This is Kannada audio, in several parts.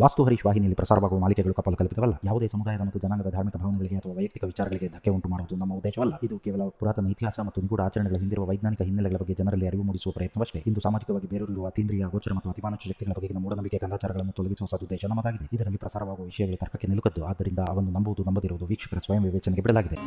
ವಾಸ್ತು ಹರೀಶ್ ವಾಹಿನಿಯಲ್ಲಿ ಪ್ರಸಾರವಾಗುವ ಮಾಲಿಕೆಗಳು ಕಪಾಲಕಲ್ಪಿತವಲ್ಲ. ಯಾವುದೇ ಸಮುದಾಯದ ಮತ್ತು ಜನಾಂಗದ ಧಾರ್ಮಿಕ ಭಾವನೆಗಳಿಗೆ ಅಥವಾ ವೈಯಕ್ತಿಕ ವಿಚಾರಗಳಿಗೆ ಧಕ್ಕೆ ಉಂಟು ಮಾಡುವುದು ನಮ್ಮ ಉದ್ದೇಶವಲ್ಲ. ಇದು ಕೇವಲ ಪುರಾತನ ಇತಿಹಾಸ ಮತ್ತು ನಿಗೂಢ ಆಚರಣೆಗಳ ಹಿಂದಿರುವ ವೈಜ್ಞಾನಿಕ ಹಿನ್ನೆಲೆಗಳ ಬಗ್ಗೆ ಜನರಲ್ಲಿ ಅರಿವು ಮೂಡಿಸುವ ಪ್ರಯತ್ನವಷ್ಟೇ. ಇಂದು ಸಾಮಾಜಿಕವಾಗಿ ಬೇರೂರಿರುವ ಅತೀಂದ್ರಿಯ, ಅಗೋಚರ ಮತ್ತು ಅತಿಮಾನುಷ ಶಕ್ತಿಗಳ ಬಗೆಗಿನ ಮೂಢನಂಬಿಕೆ, ಕಂದಾಚಾರಗಳನ್ನು ತೊಲಗಿಸುವ ಸದುದ್ದೇಶ ನಮ್ಮದಾಗಿದೆ. ಇದರಲ್ಲಿ ಪ್ರಸಾರವಾಗುವ ವಿಷಯಗಳು ತರ್ಕಕ್ಕೆ ನಿಲುಕದ್ದು. ಆದ್ದರಿಂದ ಅವನ್ನು ನಂಬುವುದು, ನಂಬದಿರುವುದು ವೀಕ್ಷಕರ ಸ್ವಯಂ ವಿವೇಚನೆಗೆ ಬಿಡಲಾಗಿದೆ.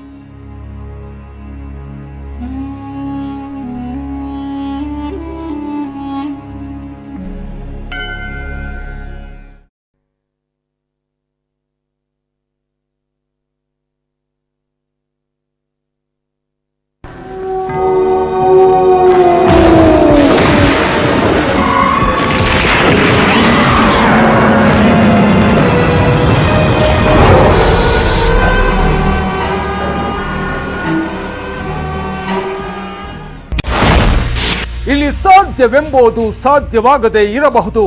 ಇಲ್ಲಿ ಸಾಧ್ಯವೆಂಬುದು ಸಾಧ್ಯವಾಗದೇ ಇರಬಹುದು,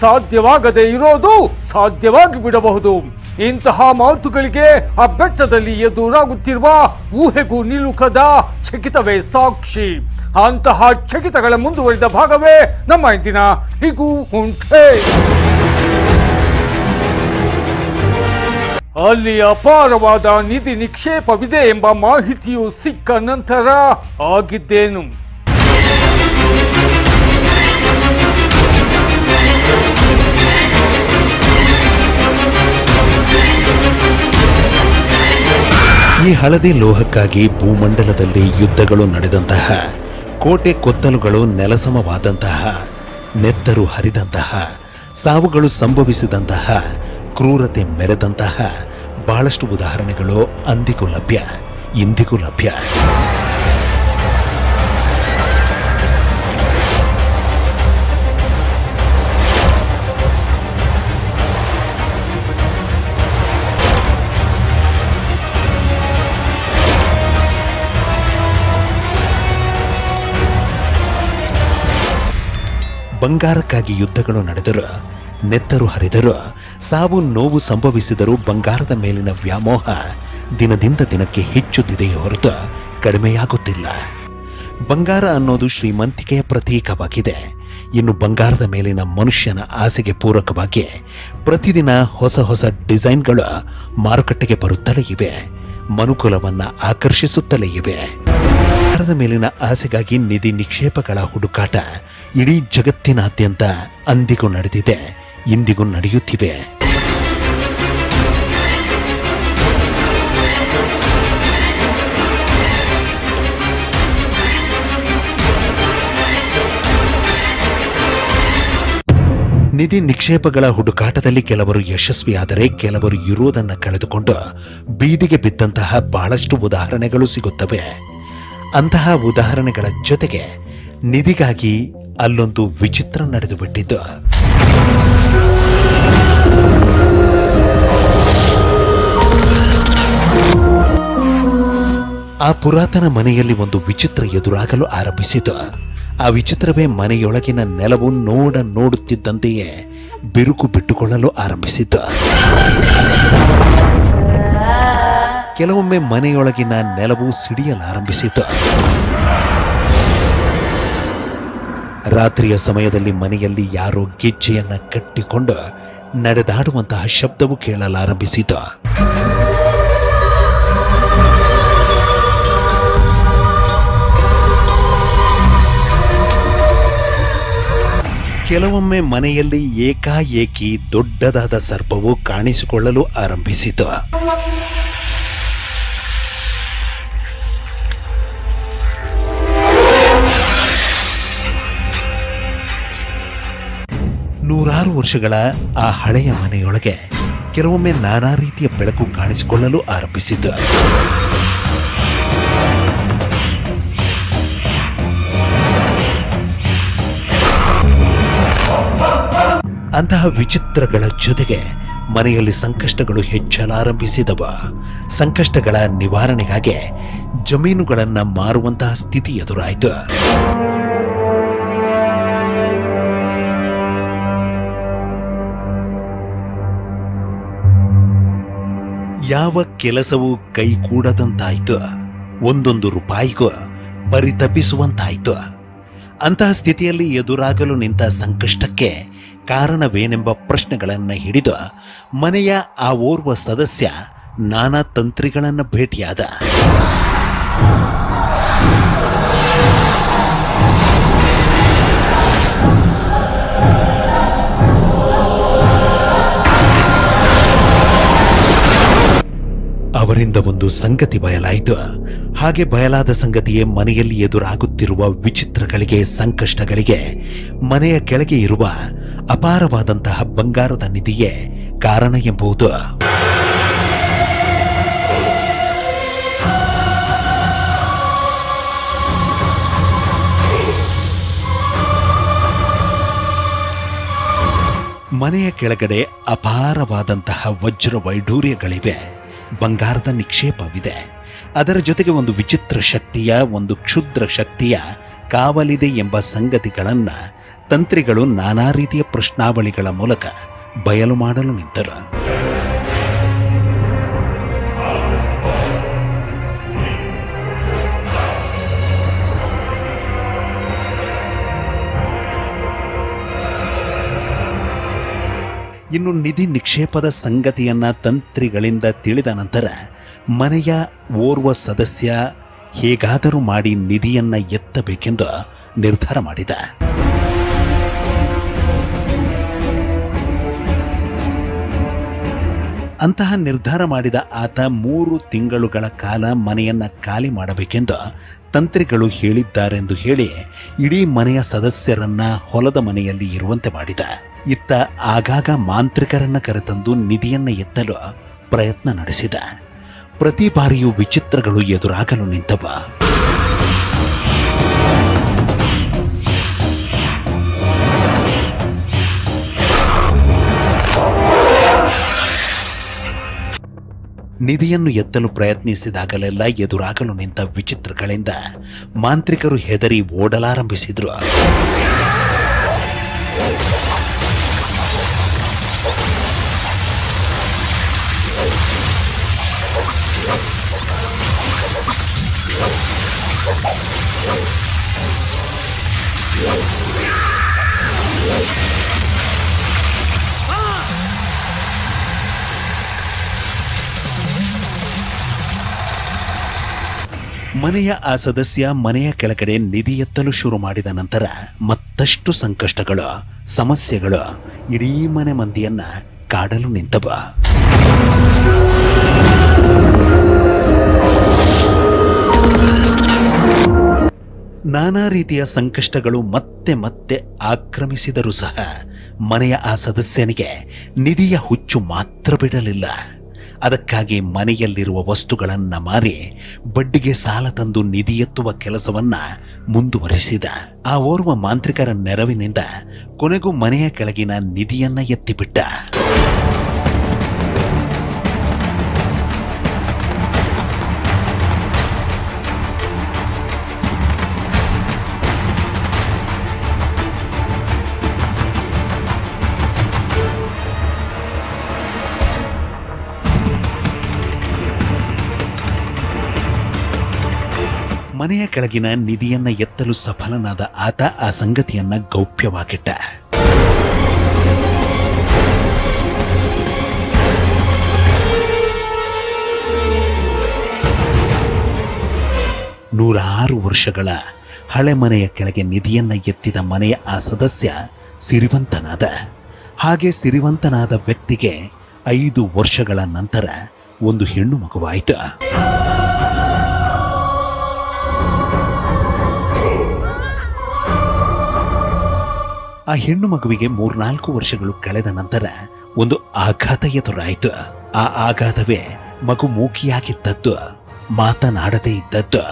ಸಾಧ್ಯವಾಗದೇ ಇರೋದು ಸಾಧ್ಯವಾಗಿ ಬಿಡಬಹುದು. ಇಂತಹ ಮಾತುಗಳಿಗೆ ಆ ಬೆಟ್ಟದಲ್ಲಿ ಎದುರಾಗುತ್ತಿರುವ ಊಹೆಗೂ ನಿಲುಕದ ಚಕಿತವೇ ಸಾಕ್ಷಿ. ಅಂತಹ ಚಕಿತಗಳ ಮುಂದುವರಿದ ಭಾಗವೇ ನಮ್ಮ ಇಂದಿನ ಹೀಗೂ ಉಂಟೆ. ಅಲ್ಲಿ ಅಪಾರವಾದ ನಿಧಿ ನಿಕ್ಷೇಪವಿದೆ ಎಂಬ ಮಾಹಿತಿಯು ಸಿಕ್ಕ ನಂತರ ಆಗಿದ್ದೇನು? ಈ ಹಳದಿ ಲೋಹಕ್ಕಾಗಿ ಭೂಮಂಡಲದಲ್ಲಿ ಯುದ್ಧಗಳು ನಡೆದಂತಹ, ಕೋಟೆ ಕೊತ್ತಲುಗಳು ನೆಲಸಮವಾದಂತಹ, ನೆತ್ತರು ಹರಿದಂತಹ, ಸಾವುಗಳು ಸಂಭವಿಸಿದಂತಹ, ಕ್ರೂರತೆ ಮೆರೆದಂತಹ ಬಹಳಷ್ಟು ಉದಾಹರಣೆಗಳು ಅಂದಿಗೂ ಲಭ್ಯ, ಇಂದಿಗೂ ಲಭ್ಯ. ಬಂಗಾರಕ್ಕಾಗಿ ಯುದ್ಧಗಳು ನಡೆದರು, ನೆತ್ತರು ಹರಿದರು, ಸಾವು ನೋವು ಸಂಭವಿಸಿದರೂ ಬಂಗಾರದ ಮೇಲಿನ ವ್ಯಾಮೋಹ ದಿನದಿಂದ ದಿನಕ್ಕೆ ಹೆಚ್ಚುತ್ತಿದೆಯೇ ಹೊರತು ಕಡಿಮೆಯಾಗುತ್ತಿಲ್ಲ. ಬಂಗಾರ ಅನ್ನೋದು ಶ್ರೀಮಂತಿಕೆಯ ಪ್ರತೀಕವಾಗಿದೆ. ಇನ್ನು ಬಂಗಾರದ ಮೇಲಿನ ಮನುಷ್ಯನ ಆಸೆಗೆ ಪೂರಕವಾಗಿ ಪ್ರತಿದಿನ ಹೊಸ ಹೊಸ ಡಿಸೈನ್ಗಳು ಮಾರುಕಟ್ಟೆಗೆ ಬರುತ್ತಲೇ ಇವೆ, ಮನುಕುಲವನ್ನು ಆಕರ್ಷಿಸುತ್ತಲೇ ಇವೆ. ಬಂಗಾರದ ಮೇಲಿನ ಆಸೆಗಾಗಿ ನಿಧಿ ನಿಕ್ಷೇಪಗಳ ಹುಡುಕಾಟ ಇಡೀ ಜಗತ್ತಿನಾದ್ಯಂತ ಅಂದಿಗೂ ನಡೆದಿದೆ, ಇಂದಿಗೂ ನಡೆಯುತ್ತಿವೆ. ನಿಧಿ ನಿಕ್ಷೇಪಗಳ ಹುಡುಕಾಟದಲ್ಲಿ ಕೆಲವರು ಯಶಸ್ವಿಯಾದರೆ ಕೆಲವರು ಇರುವುದನ್ನು ಕಳೆದುಕೊಂಡು ಬೀದಿಗೆ ಬಿದ್ದಂತಹ ಬಹಳಷ್ಟು ಉದಾಹರಣೆಗಳು ಸಿಗುತ್ತವೆ. ಅಂತಹ ಉದಾಹರಣೆಗಳ ಜೊತೆಗೆ ನಿಧಿಗಾಗಿ ಅಲ್ಲೊಂದು ವಿಚಿತ್ರ ನಡೆದು ಬಿಟ್ಟಿದ್ದು. ಆ ಪುರಾತನ ಮನೆಯಲ್ಲಿ ಒಂದು ವಿಚಿತ್ರ ಎದುರಾಗಲು ಆರಂಭಿಸಿತು. ಆ ವಿಚಿತ್ರವೇ ಮನೆಯೊಳಗಿನ ನೆಲವು ನೋಡುತ್ತಿದ್ದಂತೆಯೇ ಬಿರುಕು ಬಿಟ್ಟುಕೊಳ್ಳಲು ಆರಂಭಿಸಿತು. ಕೆಲವೊಮ್ಮೆ ಮನೆಯೊಳಗಿನ ನೆಲವು ಸಿಡಿಯಲಾರಂಭಿಸಿತು. ರಾತ್ರಿಯ ಸಮಯದಲ್ಲಿ ಮನೆಯಲ್ಲಿ ಯಾರೋ ಗೆಜ್ಜೆಯನ್ನು ಕಟ್ಟಿಕೊಂಡು ನಡೆದಾಡುವಂತಹ ಶಬ್ದವು ಕೇಳಲಾರಂಭಿಸಿತು. ಕೆಲವೊಮ್ಮೆ ಮನೆಯಲ್ಲಿ ಏಕಾಏಕಿ ದೊಡ್ಡದಾದ ಸರ್ಪವು ಕಾಣಿಸಿಕೊಳ್ಳಲು ಆರಂಭಿಸಿತು. ನೂರಾರು ವರ್ಷಗಳ ಆ ಹಳೆಯ ಮನೆಯೊಳಗೆ ಕೆಲವೊಮ್ಮೆ ನಾನಾ ರೀತಿಯ ಬೆಳಕು ಕಾಣಿಸಿಕೊಳ್ಳಲು ಆರಂಭಿಸಿತು. ಅಂತಹ ವಿಚಿತ್ರಗಳ ಜೊತೆಗೆ ಮನೆಯಲ್ಲಿ ಸಂಕಷ್ಟಗಳು ಹೆಚ್ಚಲಾರಂಭಿಸಿದವ. ಸಂಕಷ್ಟಗಳ ನಿವಾರಣೆಗಾಗಿ ಜಮೀನುಗಳನ್ನು ಮಾರುವಂತಹ ಸ್ಥಿತಿ ಎದುರಾಯಿತು. ಯಾವ ಕೆಲಸವೂ ಕೈಗೂಡದಂತಾಯಿತು, ಒಂದೊಂದು ರೂಪಾಯಿಗೂ ಪರಿತಪಿಸುವಂತಾಯಿತು. ಅಂತಹ ಸ್ಥಿತಿಯಲ್ಲಿ ಎದುರಾಗಲು ನಿಂತ ಸಂಕಷ್ಟಕ್ಕೆ ಕಾರಣವೇನೆಂಬ ಪ್ರಶ್ನೆಗಳನ್ನು ಹಿಡಿದ ಮನೆಯ ಆ ಓರ್ವ ಸದಸ್ಯ ನಾನಾ ತಂತ್ರಿಗಳನ್ನು ಭೇಟಿಯಾದ. ಅವರಿಂದ ಒಂದು ಸಂಗತಿ ಬಯಲಾಯಿತು. ಹಾಗೆ ಬಯಲಾದ ಸಂಗತಿಯೇ ಮನೆಯಲ್ಲಿ ಎದುರಾಗುತ್ತಿರುವ ವಿಚಿತ್ರಗಳಿಗೆ, ಸಂಕಷ್ಟಗಳಿಗೆ, ಮನೆಯ ಕೆಳಗೆ ಇರುವ ಅಪಾರವಾದಂತಹ ಬಂಗಾರದ ನಿಧಿಯೇ ಕಾರಣ ಎಂಬುದು. ಮನೆಯ ಕೆಳಗಡೆ ಅಪಾರವಾದಂತಹ ವಜ್ರ ವೈಢೂರ್ಯಗಳಿವೆ, ಬಂಗಾರದ ನಿಕ್ಷೇಪವಿದೆ. ಅದರ ಜೊತೆಗೆ ಒಂದು ವಿಚಿತ್ರ ಶಕ್ತಿಯ, ಒಂದು ಕ್ಷುದ್ರ ಶಕ್ತಿಯ ಕಾವಲಿದೆ ಎಂಬ ಸಂಗತಿಗಳನ್ನು ತಂತ್ರಿಗಳು ನಾನಾ ರೀತಿಯ ಪ್ರಶ್ನಾವಳಿಗಳ ಮೂಲಕ ಬಯಲು ಮಾಡಲು ನಿಂತರು. ಇನ್ನು ನಿಧಿ ನಿಕ್ಷೇಪದ ಸಂಗತಿಯನ್ನು ತಂತ್ರಿಗಳಿಂದ ತಿಳಿದ ನಂತರ ಮನೆಯ ಓರ್ವ ಸದಸ್ಯ ಹೇಗಾದರೂ ಮಾಡಿ ನಿಧಿಯನ್ನು ಎತ್ತಬೇಕೆಂದು ನಿರ್ಧಾರ ಮಾಡಿದ. ಅಂತಹ ನಿರ್ಧಾರ ಮಾಡಿದ ಆತ 3 ತಿಂಗಳುಗಳ ಕಾಲ ಮನೆಯನ್ನು ಖಾಲಿ ಮಾಡಬೇಕೆಂದು ತಂತ್ರಿಗಳು ಹೇಳಿದ್ದಾರೆಂದು ಹೇಳಿ ಇಡೀ ಮನೆಯ ಸದಸ್ಯರನ್ನ ಹೊಲದ ಮನೆಯಲ್ಲಿ ಇರುವಂತೆ ಮಾಡಿದ. ಇತ್ತ ಆಗಾಗ ಮಾಂತ್ರಿಕರನ್ನ ಕರೆತಂದು ನಿಧಿಯನ್ನ ಎತ್ತಲು ಪ್ರಯತ್ನ ನಡೆಸಿದ. ಪ್ರತಿ ಬಾರಿಯೂ ವಿಚಿತ್ರಗಳು ಎದುರಾಗಲು ನಿಂತವ. ನಿಧಿಯನ್ನು ಎತ್ತಲು ಪ್ರಯತ್ನಿಸಿದಾಗಲೆಲ್ಲ ಎದುರಾಗಲು ನಿಂತ ವಿಚಿತ್ರಗಳಿಂದ ಮಾಂತ್ರಿಕರು ಹೆದರಿ ಓಡಲಾರಂಭಿಸಿದ್ರು. ಮನೆಯ ಆ ಸದಸ್ಯ ಮನೆಯ ಕೆಳಗಡೆ ನಿಧಿ ಎತ್ತಲು ಶುರು ಮಾಡಿದ ನಂತರ ಮತ್ತಷ್ಟು ಸಂಕಷ್ಟಗಳು, ಸಮಸ್ಯೆಗಳು ಇಡೀ ಮನೆ ಮಂದಿಯನ್ನ ಕಾಡಲು ನಿಂತವ. ನಾನಾ ರೀತಿಯ ಸಂಕಷ್ಟಗಳು ಮತ್ತೆ ಮತ್ತೆ ಆಕ್ರಮಿಸಿದರೂ ಸಹ ಮನೆಯ ಆ ಸದಸ್ಯನಿಗೆ ನಿಧಿಯ ಹುಚ್ಚು ಮಾತ್ರ ಬಿಡಲಿಲ್ಲ. ಅದಕ್ಕಾಗಿ ಮನೆಯಲ್ಲಿರುವ ವಸ್ತುಗಳನ್ನು ಮಾರಿ ಬಡ್ಡಿಗೆ ಸಾಲ ತಂದು ನಿಧಿ ಎತ್ತುವ ಕೆಲಸವನ್ನು ಮುಂದುವರಿಸಿದ. ಆ ಓರ್ವ ಮಾಂತ್ರಿಕರ ನೆರವಿನಿಂದ ಕೊನೆಗೂ ಮನೆಯ ಕೆಳಗಿನ ನಿಧಿಯನ್ನು ಎತ್ತಿಬಿಟ್ಟ. ಮನೆಯ ಕೆಳಗಿನ ನಿಧಿಯನ್ನ ಎತ್ತಲು ಸಫಲನಾದ ಆತ ಆ ಸಂಗತಿಯನ್ನ ಗೌಪ್ಯವಾಗಿಟ್ಟ. ನೂರಾರು ವರ್ಷಗಳ ಹಳೆ ಮನೆಯ ಕೆಳಗೆ ನಿಧಿಯನ್ನ ಎತ್ತಿದ ಮನೆಯ ಆ ಸದಸ್ಯ ಸಿರಿವಂತನಾದ. ಹಾಗೆ ಸಿರಿವಂತನಾದ ವ್ಯಕ್ತಿಗೆ 5 ವರ್ಷಗಳ ನಂತರ ಒಂದು ಹೆಣ್ಣು ಮಗುವಾಯಿತು. ಆ ಹೆಣ್ಣು ಮಗುವಿಗೆ 3-4 ವರ್ಷಗಳು ಕಳೆದ ನಂತರ ಒಂದು ಆಘಾತ ಎದುರಾಯಿತು. ಆ ಆಘಾತವೇ ಮಗು ಮೂಕಿಯಾಗಿದ್ದದ್ದು, ಮಾತನಾಡದೇ ಇದ್ದದ್ದು.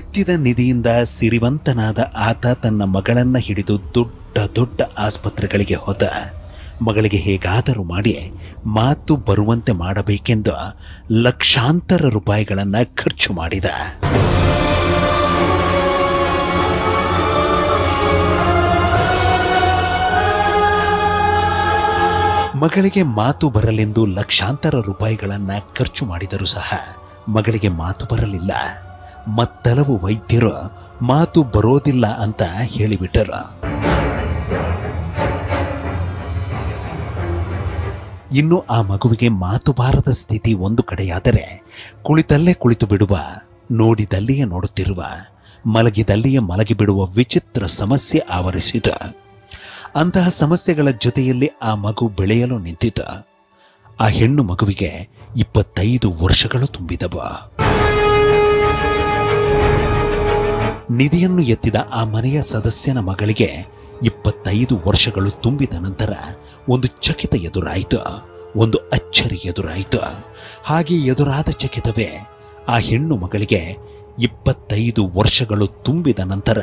ಎತ್ತಿದ ನಿಧಿಯಿಂದ ಸಿರಿವಂತನಾದ ಆತ ತನ್ನ ಮಗಳನ್ನ ಹಿಡಿದು ದೊಡ್ಡ ದೊಡ್ಡ ಆಸ್ಪತ್ರೆಗಳಿಗೆ ಹೋದ. ಮಗಳಿಗೆ ಹೇಗಾದರೂ ಮಾಡಿ ಮಾತು ಬರುವಂತೆ ಮಾಡಬೇಕೆಂದು ಲಕ್ಷಾಂತರ ರೂಪಾಯಿಗಳನ್ನು ಖರ್ಚು ಮಾಡಿದ. ಮಗಳಿಗೆ ಮಾತು ಬರಲೆಂದು ಲಕ್ಷಾಂತರ ರೂಪಾಯಿಗಳನ್ನು ಖರ್ಚು ಮಾಡಿದರೂ ಸಹ ಮಗಳಿಗೆ ಮಾತು ಬರಲಿಲ್ಲ. ಮತ್ತಲವು ವೈದ್ಯರು ಮಾತು ಬರೋದಿಲ್ಲ ಅಂತ ಹೇಳಿಬಿಟ್ಟರು. ಇನ್ನು ಆ ಮಗುವಿಗೆ ಮಾತು ಬಾರದ ಸ್ಥಿತಿ ಒಂದು ಕಡೆಯಾದರೆ ಕುಳಿತಲ್ಲೇ ಕುಳಿತು ಬಿಡುವ, ನೋಡಿದಲ್ಲಿಯೇ ನೋಡುತ್ತಿರುವ, ಮಲಗಿದಲ್ಲಿಯೇ ಮಲಗಿಬಿಡುವ ವಿಚಿತ್ರ ಸಮಸ್ಯೆ ಆವರಿಸಿದ. ಅಂತಹ ಸಮಸ್ಯೆಗಳ ಜೊತೆಯಲ್ಲಿ ಆ ಮಗು ಬೆಳೆಯಲು ನಿಂತಿದ್ದ. ಆ ಹೆಣ್ಣು ಮಗುವಿಗೆ 25 ವರ್ಷಗಳು ತುಂಬಿದವ. ನಿಧಿಯನ್ನು ಎತ್ತಿದ ಆ ಮನೆಯ ಸದಸ್ಯನ ಮಗಳಿಗೆ 25 ವರ್ಷಗಳು ತುಂಬಿದ ನಂತರ ಒಂದು ಚಕಿತ ಎದುರಾಯಿತು, ಒಂದು ಅಚ್ಚರಿ ಎದುರಾಯಿತು. ಹಾಗೆ ಎದುರಾದ ಚಕಿತವೇ ಆ ಹೆಣ್ಣು ಮಗಳಿಗೆ 25 ವರ್ಷಗಳು ತುಂಬಿದ ನಂತರ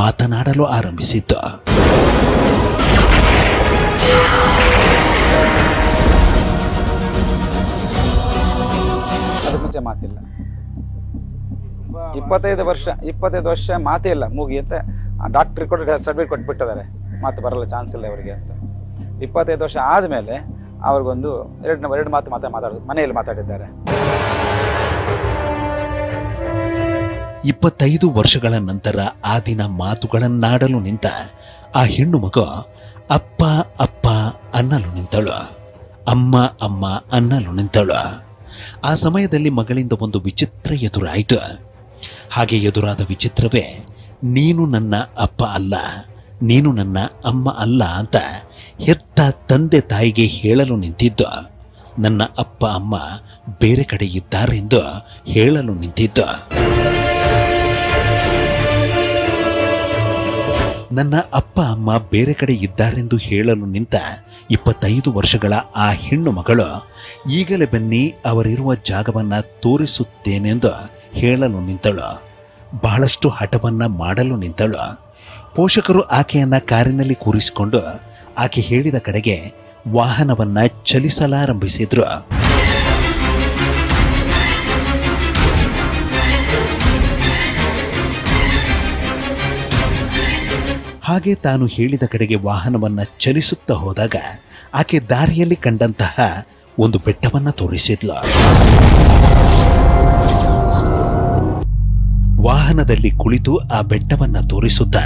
ಮಾತನಾಡಲು ಆರಂಭಿಸಿತ್ತು. ಮುಂಚೆ ಮಾತಿಲ್ಲ, 25 ವರ್ಷ ಮಾತೇ ಇಲ್ಲ, ಮುಗಿ ಅಂತ ಡಾಕ್ಟ್ರಿಗೆ ಕೊಟ್ಟು ಸರ್ಟಿಫಿಕೇಟ್ ಕೊಟ್ಬಿಟ್ಟಿದ್ದಾರೆ. ಮಾತು ಬರಲ್ಲ, ಚಾನ್ಸ್ ಇಲ್ಲ ಅವರಿಗೆ ಅಂತ. 25 ವರ್ಷ ಆದಮೇಲೆ ಅವ್ರಿಗೊಂದು ಎರಡು ಮಾತು ಮಾತಾಡೋದು ಮನೆಯಲ್ಲಿ ಮಾತಾಡಿದ್ದಾರೆ. 25 ವರ್ಷಗಳ ನಂತರ ಆ ದಿನ ಮಾತುಗಳನ್ನಾಡಲು ನಿಂತ ಆ ಹೆಣ್ಣು ಮಗು ಅಪ್ಪ ಅಪ್ಪ ಅನ್ನಲು ನಿಂತಳು, ಅಮ್ಮ ಅಮ್ಮ ಅನ್ನಲು ನಿಂತಳು. ಆ ಸಮಯದಲ್ಲಿ ಮಗಳಿಂದ ಒಂದು ವಿಚಿತ್ರ ಎದುರಾಯಿತು. ಹಾಗೆ ಎದುರಾದ ವಿಚಿತ್ರವೇ ನೀನು ನನ್ನ ಅಪ್ಪ ಅಲ್ಲ, ನೀನು ನನ್ನ ಅಮ್ಮ ಅಲ್ಲ ಅಂತ ಹೆತ್ತ ತಂದೆ ತಾಯಿಗೆ ಹೇಳಲು ನಿಂತಿದ್ದ. ನನ್ನ ಅಪ್ಪ ಅಮ್ಮ ಬೇರೆ ಕಡೆ ಇದ್ದಾರೆಂದು ಹೇಳಲು ನಿಂತಿದ್ದ. ನನ್ನ ಅಪ್ಪ ಅಮ್ಮ ಬೇರೆ ಕಡೆ ಇದ್ದಾರೆಂದು ಹೇಳಲು ನಿಂತ 25 ವರ್ಷಗಳ ಆ ಹೆಣ್ಣು ಮಗಳು ಈಗಲೇ ಬನ್ನಿ, ಅವರಿರುವ ಜಾಗವನ್ನು ತೋರಿಸುತ್ತೇನೆಂದು ಹೇಳಲು ನಿಂತಳು. ಬಹಳಷ್ಟು ಹಠವನ್ನು ಮಾಡಲು ನಿಂತಳು. ಪೋಷಕರು ಆಕೆಯನ್ನು ಕಾರಿನಲ್ಲಿ ಕೂರಿಸಿಕೊಂಡು ಆಕೆ ಹೇಳಿದ ಕಡೆಗೆ ವಾಹನವನ್ನು ಚಲಿಸಲಾರಂಭಿಸಿದ್ರು. ಹಾಗೆ ತಾನು ಹೇಳಿದ ಕಡೆಗೆ ವಾಹನವನ್ನು ಚಲಿಸುತ್ತಾ ಹೋದಾಗ ಆಕೆ ದಾರಿಯಲ್ಲಿ ಕಂಡಂತಹ ಒಂದು ಬೆಟ್ಟವನ್ನು ತೋರಿಸಿದ್ಲು. ವಾಹನದಲ್ಲಿ ಕುಳಿತು ಆ ಬೆಟ್ಟವನ್ನು ತೋರಿಸುತ್ತಾ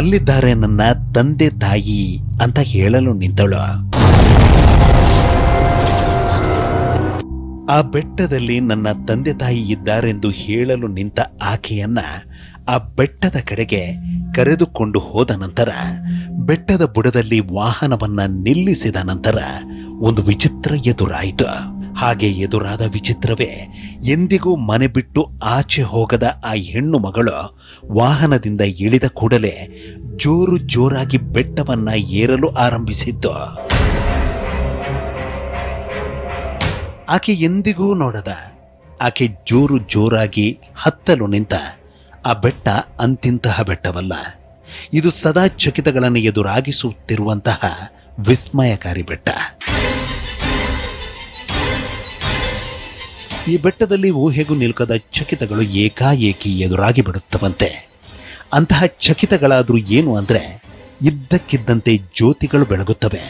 ಅಲ್ಲಿದ್ದಾರೆ ನನ್ನ ತಂದೆ ತಾಯಿ ಅಂತ ಹೇಳಲು ನಿಂತಳು. ಆ ಬೆಟ್ಟದಲ್ಲಿ ನನ್ನ ತಂದೆ ತಾಯಿ ಇದ್ದಾರೆಂದು ಹೇಳಲು ನಿಂತ ಆಕೆಯನ್ನ ಆ ಬೆಟ್ಟದ ಕಡೆಗೆ ಕರೆದುಕೊಂಡು ಹೋದ ನಂತರ ಬೆಟ್ಟದ ಬುಡದಲ್ಲಿ ವಾಹನವನ್ನು ನಿಲ್ಲಿಸಿದ ನಂತರ ಒಂದು ವಿಚಿತ್ರ ಎದುರಾಯಿತು. ಹಾಗೆ ಎದುರಾದ ವಿಚಿತ್ರವೇ ಎಂದಿಗೂ ಮನೆ ಬಿಟ್ಟು ಆಚೆ ಹೋಗದ ಆ ಹೆಣ್ಣು ಮಗಳು ವಾಹನದಿಂದ ಇಳಿದ ಕೂಡಲೇ ಜೋರು ಜೋರಾಗಿ ಬೆಟ್ಟವನ್ನು ಏರಲು ಆರಂಭಿಸಿದ್ದು. ಆಕೆ ಎಂದಿಗೂ ನೋಡದ, ಆಕೆ ಜೋರು ಜೋರಾಗಿ ಹತ್ತಲು ನಿಂತ ಆ ಬೆಟ್ಟ ಅಂತಿಂತಹ ಬೆಟ್ಟವಲ್ಲ. ಇದು ಸದಾ ಚಕಿತಗಳನ್ನು ಎದುರಾಗಿಸುತ್ತಿರುವಂತಹ ವಿಸ್ಮಯಕಾರಿ ಬೆಟ್ಟ. ಈ ಬೆಟ್ಟದಲ್ಲಿ ಊಹೆಗೂ ನಿಲ್ಕದ ಚಕಿತಗಳು ಏಕಾಏಕಿ ಎದುರಾಗಿ ಬಿಡುತ್ತವಂತೆ. ಅಂತಹ ಚಕಿತಗಳಾದರೂ ಏನು ಅಂದರೆ ಇದ್ದಕ್ಕಿದ್ದಂತೆ ಜ್ಯೋತಿಗಳು ಬೆಳಗುತ್ತವೆ.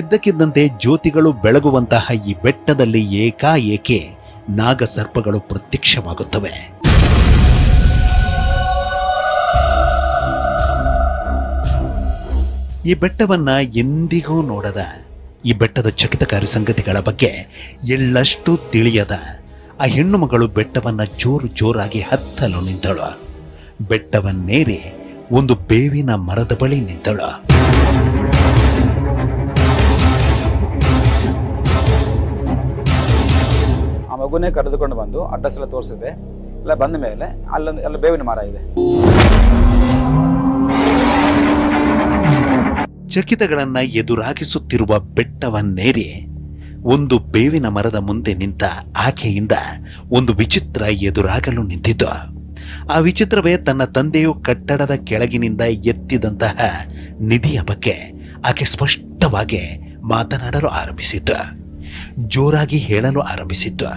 ಇದ್ದಕ್ಕಿದ್ದಂತೆ ಜ್ಯೋತಿಗಳು ಬೆಳಗುವಂತಹ ಈ ಬೆಟ್ಟದಲ್ಲಿ ಏಕಾಏಕಿ ನಾಗಸರ್ಪಗಳು ಪ್ರತ್ಯಕ್ಷವಾಗುತ್ತವೆ. ಈ ಬೆಟ್ಟವನ್ನ ಎಂದಿಗೂ ನೋಡದ, ಈ ಬೆಟ್ಟದ ಚಕಿತಕಾರಿ ಸಂಗತಿಗಳ ಬಗ್ಗೆ ಎಳ್ಳಷ್ಟು ತಿಳಿಯದ ಆ ಹೆಣ್ಣು ಮಗಳು ಬೆಟ್ಟವನ್ನು ಜೋರು ಜೋರಾಗಿ ಹತ್ತಲು ನಿಂತಳು. ಬೆಟ್ಟವನ್ನೇರಿ ಒಂದು ಬೇವಿನ ಮರದ ಬಳಿ ನಿಂತಳು. ಆ ಮಗುನೇ ಕರೆದುಕೊಂಡು ಬಂದು ಅಡ್ರೆಸ್ ಎಲ್ಲ ತೋರಿಸಿದೆ. ಎಲ್ಲ ಬಂದ ಮೇಲೆ ಅಲ್ಲೊಂದು ಬೇವಿನ ಮರ ಇದೆ. ಚಕಿತಗಳನ್ನ ಎದುರಾಗಿಸುತ್ತಿರುವ ಬೆಟ್ಟವನ್ನೇರಿ ಒಂದು ಬೇವಿನ ಮರದ ಮುಂದೆ ನಿಂತ ಆಕೆಯಿಂದ ಒಂದು ವಿಚಿತ್ರ ಎದುರಾಗಲು ನಿಂತಿದ್ದು. ಆ ವಿಚಿತ್ರವೇ ತನ್ನ ತಂದೆಯು ಕಟ್ಟಡದ ಕೆಳಗಿನಿಂದ ಎತ್ತಿದಂತಹ ನಿಧಿಯ ಬಗ್ಗೆ ಆಕೆ ಸ್ಪಷ್ಟವಾಗಿ ಮಾತನಾಡಲು ಆರಂಭಿಸಿದ್ದು, ಜೋರಾಗಿ ಹೇಳಲು ಆರಂಭಿಸಿದ್ದು.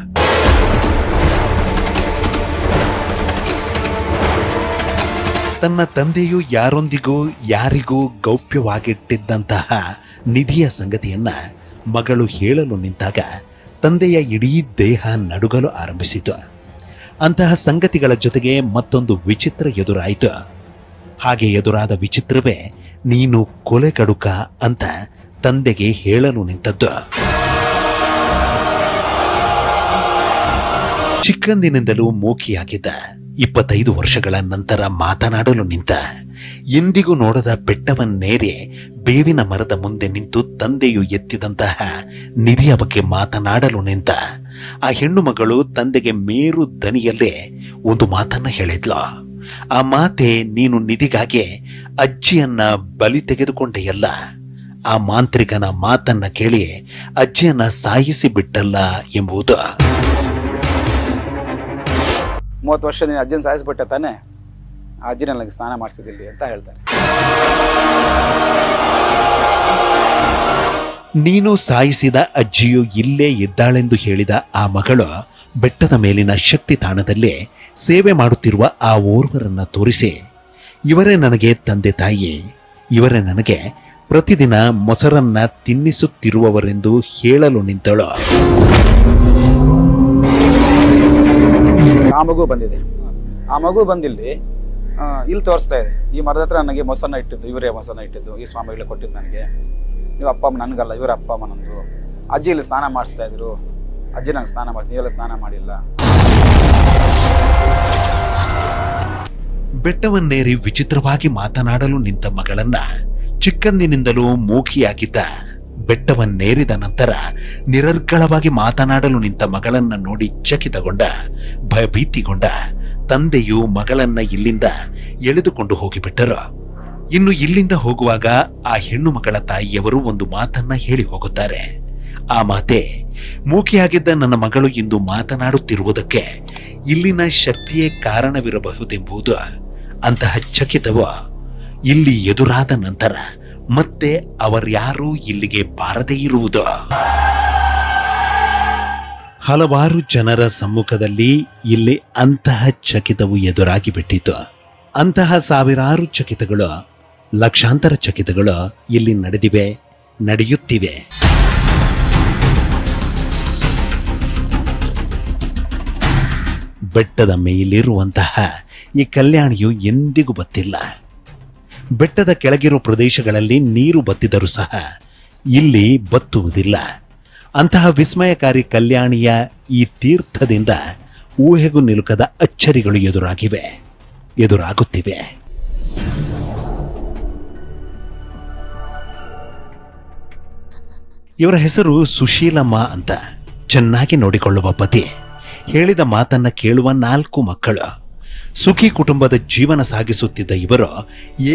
ತನ್ನ ತಂದೆಯು ಯಾರೊಂದಿಗೂ ಯಾರಿಗೂ ಗೌಪ್ಯವಾಗಿಟ್ಟಿದ್ದಂತಹ ನಿಧಿಯ ಸಂಗತಿಯನ್ನ ಮಗಳು ಹೇಳಲು ನಿಂತಾಗ ತಂದೆಯ ಇಡೀ ದೇಹ ನಡುಗಲು ಆರಂಭಿಸಿತು. ಅಂತಹ ಸಂಗತಿಗಳ ಜೊತೆಗೆ ಮತ್ತೊಂದು ವಿಚಿತ್ರ ಎದುರಾಯಿತು. ಹಾಗೆ ಎದುರಾದ ವಿಚಿತ್ರವೇ ನೀನು ಕೊಲೆ ಕಡುಕ ಅಂತ ತಂದೆಗೆ ಹೇಳಲು ನಿಂತದ್ದು. ಚಿಕ್ಕಂದಿನಿಂದಲೂ ಮೋಕಿಯಾಗಿದ್ದ 25 ವರ್ಷಗಳ ನಂತರ ಮಾತನಾಡಲು ನಿಂತ, ಎಂದಿಗೂ ನೋಡದ ಬೆಟ್ಟವನ್ನೇರಿ ಬೇವಿನ ಮರದ ಮುಂದೆ ನಿಂತು ತಂದೆಯು ಎತ್ತಿದಂತಹ ನಿಧಿಯ ಬಗ್ಗೆ ಮಾತನಾಡಲು ನಿಂತ ಆ ಹೆಣ್ಣು ಮಗಳು ತಂದೆಗೆ ಮೇರು ದನಿಯಲ್ಲೇ ಒಂದು ಮಾತನ್ನ ಹೇಳಿದ್ಲು. ಆ ಮಾತೆ, ನೀನು ನಿಧಿಗಾಗಿ ಅಜ್ಜಿಯನ್ನ ಬಲಿ ತೆಗೆದುಕೊಂಡೆಯಲ್ಲ, ಆ ಮಾಂತ್ರಿಕನ ಮಾತನ್ನ ಕೇಳಿ ಅಜ್ಜಿಯನ್ನ ಸಾಯಿಸಿ ಬಿಟ್ಟಲ್ಲ ಎಂಬುದು. 30 ವರ್ಷ ನೀನು ಅಜ್ಜನ ಸಾಯಿಸಿಬಿಟ್ಟೆ ತಾನೆ, ಆ ಅಜ್ಜಿ ನನಗೆ ಸ್ನಾನ ಮಾಡಿಸಿದಿಲ್ಲಿ ಅಂತ ಹೇಳ್ತಾರೆ. ನೀನು ಸಾಯಿಸಿದ ಅಜ್ಜಿಯು ಇಲ್ಲೇ ಇದ್ದಾಳೆಂದು ಹೇಳಿದ ಆ ಮಗಳು ಬೆಟ್ಟದ ಮೇಲಿನ ಶಕ್ತಿ ತಾಣದಲ್ಲಿ ಸೇವೆ ಮಾಡುತ್ತಿರುವ ಆ ಓರ್ವರನ್ನ ತೋರಿಸಿ, ಇವರೇ ನನಗೆ ತಂದೆ ತಾಯಿ, ಇವರೇ ನನಗೆ ಪ್ರತಿದಿನ ಮೊಸರನ್ನ ತಿನ್ನಿಸುತ್ತಿರುವವರೆಂದು ಹೇಳಲು ನಿಂತಳು. ಆ ಮಗು ಬಂದಿದೆ, ಆ ಮಗು ಬಂದಿಲ್ಲಿ ಇಲ್ಲಿ ತೋರಿಸ್ತಾ ಇದೆ, ಈ ಮರದ ಹತ್ರ ನನಗೆ ಮೊಸರನ್ನ ಇಟ್ಟಿದ್ದು ಇವರೇ, ಮೊಸರನ್ನ ಇಟ್ಟಿದ್ದು ಈ ಸ್ವಾಮಿಗಳು ಕೊಟ್ಟಿದ್ದು ನನಗೆ, ನೀವು ಅಪ್ಪ ಅಮ್ಮ ನನಗಲ್ಲ ಇವರ ಅಪ್ಪ ಅಮ್ಮ ನಂದು, ಅಜ್ಜಿ ಇಲ್ಲಿ ಸ್ನಾನ ಮಾಡಿಸ್ತಾ ಇದ್ರು, ಅಜ್ಜಿ ನಂಗೆ ಸ್ನಾನ ಮಾಡಿ ನೀವೆಲ್ಲ ಸ್ನಾನ ಮಾಡಿಲ್ಲ. ಬೆಟ್ಟವನ್ನೇರಿ ವಿಚಿತ್ರವಾಗಿ ಮಾತನಾಡಲು ನಿಂತ ಮಗಳನ್ನ ಚಿಕ್ಕಂದಿನಿಂದಲೂ ಮೂಕಿಯಾಗಿದ್ದ ಬೆಟ್ಟವನ್ನೇರಿದ ನಂತರ ನಿರರ್ಗಳವಾಗಿ ಮಾತನಾಡಲು ನಿಂತ ಮಗಳನ್ನ ನೋಡಿ ಚಕಿತಗೊಂಡ, ಭಯಭೀತಿಗೊಂಡ ತಂದೆಯು ಮಗಳನ್ನ ಇಲ್ಲಿಂದ ಎಳೆದುಕೊಂಡು ಹೋಗಿಬಿಟ್ಟರು. ಇನ್ನು ಇಲ್ಲಿಂದ ಹೋಗುವಾಗ ಆ ಹೆಣ್ಣು ಮಗಳ ತಾಯಿಯವರು ಒಂದು ಮಾತನ್ನ ಹೇಳಿ ಹೋಗುತ್ತಾರೆ. ಆ ಮಾತೆ, ಮೂಕಿಯಾಗಿದ್ದ ನನ್ನ ಮಗಳು ಇಂದು ಮಾತನಾಡುತ್ತಿರುವುದಕ್ಕೆ ಇಲ್ಲಿನ ಶಕ್ತಿಯೇ ಕಾರಣವಿರಬಹುದೆಂಬುದು. ಅಂತಹ ಚಕಿತವು ಇಲ್ಲಿ ಎದುರಾದ ನಂತರ ಮತ್ತೆ ಅವರ್ಯಾರೂ ಇಲ್ಲಿಗೆ ಬಾರದೇ ಇರುವುದು. ಹಲವಾರು ಜನರ ಸಮ್ಮುಖದಲ್ಲಿ ಇಲ್ಲಿ ಅಂತಹ ಚಕಿತವು ಎದುರಾಗಿ ಬಿಟ್ಟಿತು. ಅಂತಹ ಸಾವಿರಾರು ಚಕಿತಗಳು, ಲಕ್ಷಾಂತರ ಚಕಿತಗಳು ಇಲ್ಲಿ ನಡೆದಿವೆ, ನಡೆಯುತ್ತಿವೆ. ಬೆಟ್ಟದ ಮೇಲಿರುವಂತಹ ಈ ಕಲ್ಯಾಣಿಯು ಎಂದಿಗೂ ಬತ್ತಿಲ್ಲ. ಬೆಟ್ಟದ ಕೆಳಗಿರುವ ಪ್ರದೇಶಗಳಲ್ಲಿ ನೀರು ಬತ್ತಿದರೂ ಸಹ ಇಲ್ಲಿ ಬತ್ತುವುದಿಲ್ಲ. ಅಂತಹ ವಿಸ್ಮಯಕಾರಿ ಕಲ್ಯಾಣಿಯ ಈ ತೀರ್ಥದಿಂದ ಊಹೆಗೂ ನಿಲುಕದ ಅಚ್ಚರಿಗಳು ಎದುರಾಗುತ್ತಿವೆ. ಇವರ ಹೆಸರು ಸುಶೀಲಮ್ಮ ಅಂತ. ಚೆನ್ನಾಗಿ ನೋಡಿಕೊಳ್ಳುವ ಪತಿ, ಹೇಳಿದ ಮಾತನ್ನ ಕೇಳುವ 4 ಮಕ್ಕಳು. ಸುಖಿ ಕುಟುಂಬದ ಜೀವನ ಸಾಗಿಸುತ್ತಿದ್ದ ಇವರು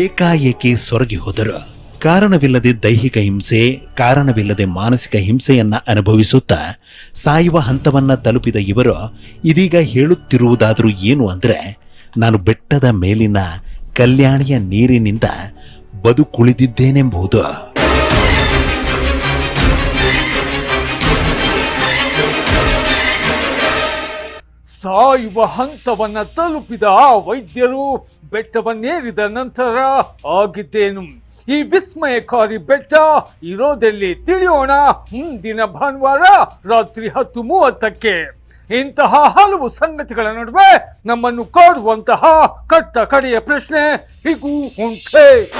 ಏಕಾಏಕಿ ಸೊರಗಿ ಹೋದರು. ಕಾರಣವಿಲ್ಲದೆ ದೈಹಿಕ ಹಿಂಸೆ, ಕಾರಣವಿಲ್ಲದೆ ಮಾನಸಿಕ ಹಿಂಸೆಯನ್ನ ಅನುಭವಿಸುತ್ತಾ ಸಾಯುವ ಹಂತವನ್ನ ತಲುಪಿದ ಇವರು ಇದೀಗ ಹೇಳುತ್ತಿರುವುದಾದ್ರೂ ಏನು ಅಂದ್ರೆ, ನಾನು ಬೆಟ್ಟದ ಮೇಲಿನ ಕಲ್ಯಾಣಿಯ ನೀರಿನಿಂದ ಬದುಕುಳಿದಿದ್ದೇನೆಂಬುದು. ಸಾಯುವ ಹಂತವನ್ನ ತಲುಪಿದ ಆ ವೈದ್ಯರು ಬೆಟ್ಟವನ್ನೇರಿದ ನಂತರ ಆಗಿದ್ದೇನು? ಈ ವಿಸ್ಮಯಕಾರಿ ಬೆಟ್ಟ ಇರೋದೆಲ್ಲಿ ತಿಳಿಯೋಣ ಮುಂದಿನ ಭಾನುವಾರ ರಾತ್ರಿ 10:30ಕ್ಕೆ. ಇಂತಹ ಹಲವು ಸಂಗತಿಗಳ ನಡುವೆ ನಮ್ಮನ್ನು ಕಾಡುವಂತಹ ಕಟ್ಟ ಕಡೆಯ ಪ್ರಶ್ನೆ ಹೀಗೂ ಉಂಟೆ.